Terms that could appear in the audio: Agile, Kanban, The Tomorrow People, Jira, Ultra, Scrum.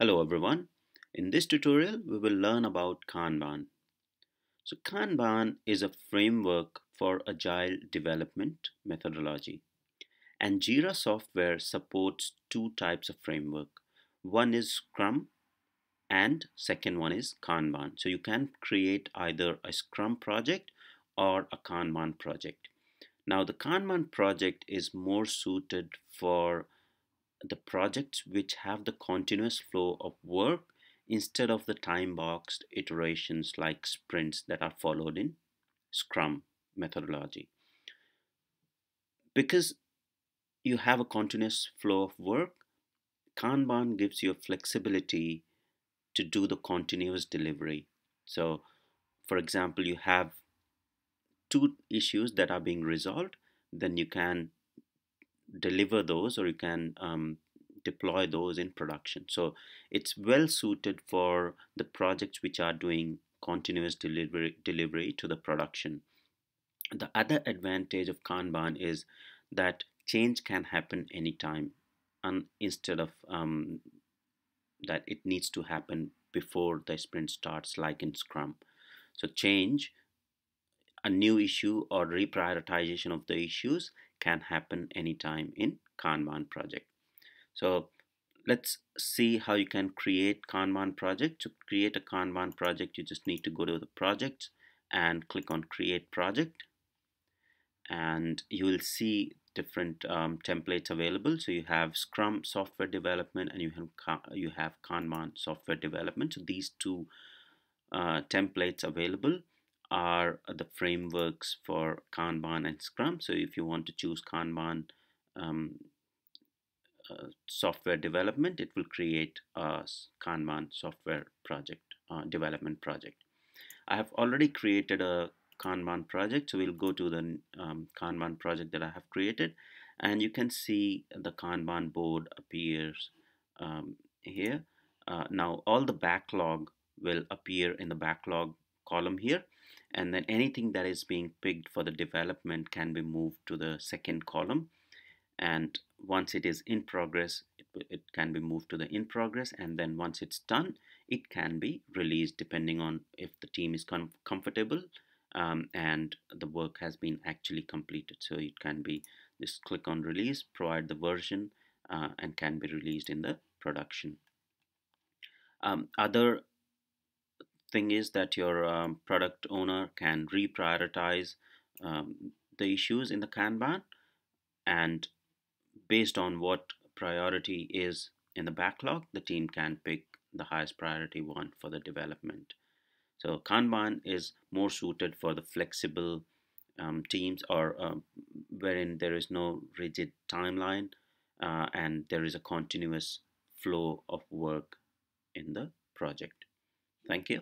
Hello everyone. In this tutorial, we will learn about Kanban. So Kanban is a framework for agile development methodology. And Jira software supports two types of framework. One is Scrum and second one is Kanban. So you can create either a Scrum project or a Kanban project. Now the Kanban project is more suited for the projects which have the continuous flow of work instead of the time-boxed iterations like sprints that are followed in Scrum methodology. Because you have a continuous flow of work, Kanban gives you flexibility to do the continuous delivery. So, for example, you have two issues that are being resolved, then you can deliver those or you can deploy those in production. So it's well suited for the projects which are doing continuous delivery to the production. The other advantage of Kanban is that change can happen anytime and instead of that it needs to happen before the sprint starts like in Scrum. So change, a new issue or reprioritization of the issues can happen anytime in Kanban project. So let's see how you can create Kanban project. To create a Kanban project, you just need to go to the projects and click on create project, and you will see different templates available. So you have Scrum software development and you have Kanban software development. So these two templates available are the frameworks for Kanban and Scrum. So if you want to choose Kanban software development, it will create a Kanban software project, development project. I have already created a Kanban project, so we'll go to the Kanban project that I have created, and you can see the Kanban board appears here. Now all the backlog will appear in the backlog column here, and then anything that is being picked for the development can be moved to the second column, and once it is in progress it can be moved to the in progress, and then once it's done it can be released depending on if the team is comfortable and the work has been actually completed. So it can be just click on release, provide the version and can be released in the production. Other thing is that your product owner can reprioritize the issues in the Kanban, and based on what priority is in the backlog, the team can pick the highest priority one for the development. So Kanban is more suited for the flexible teams or wherein there is no rigid timeline and there is a continuous flow of work in the project. Thank you.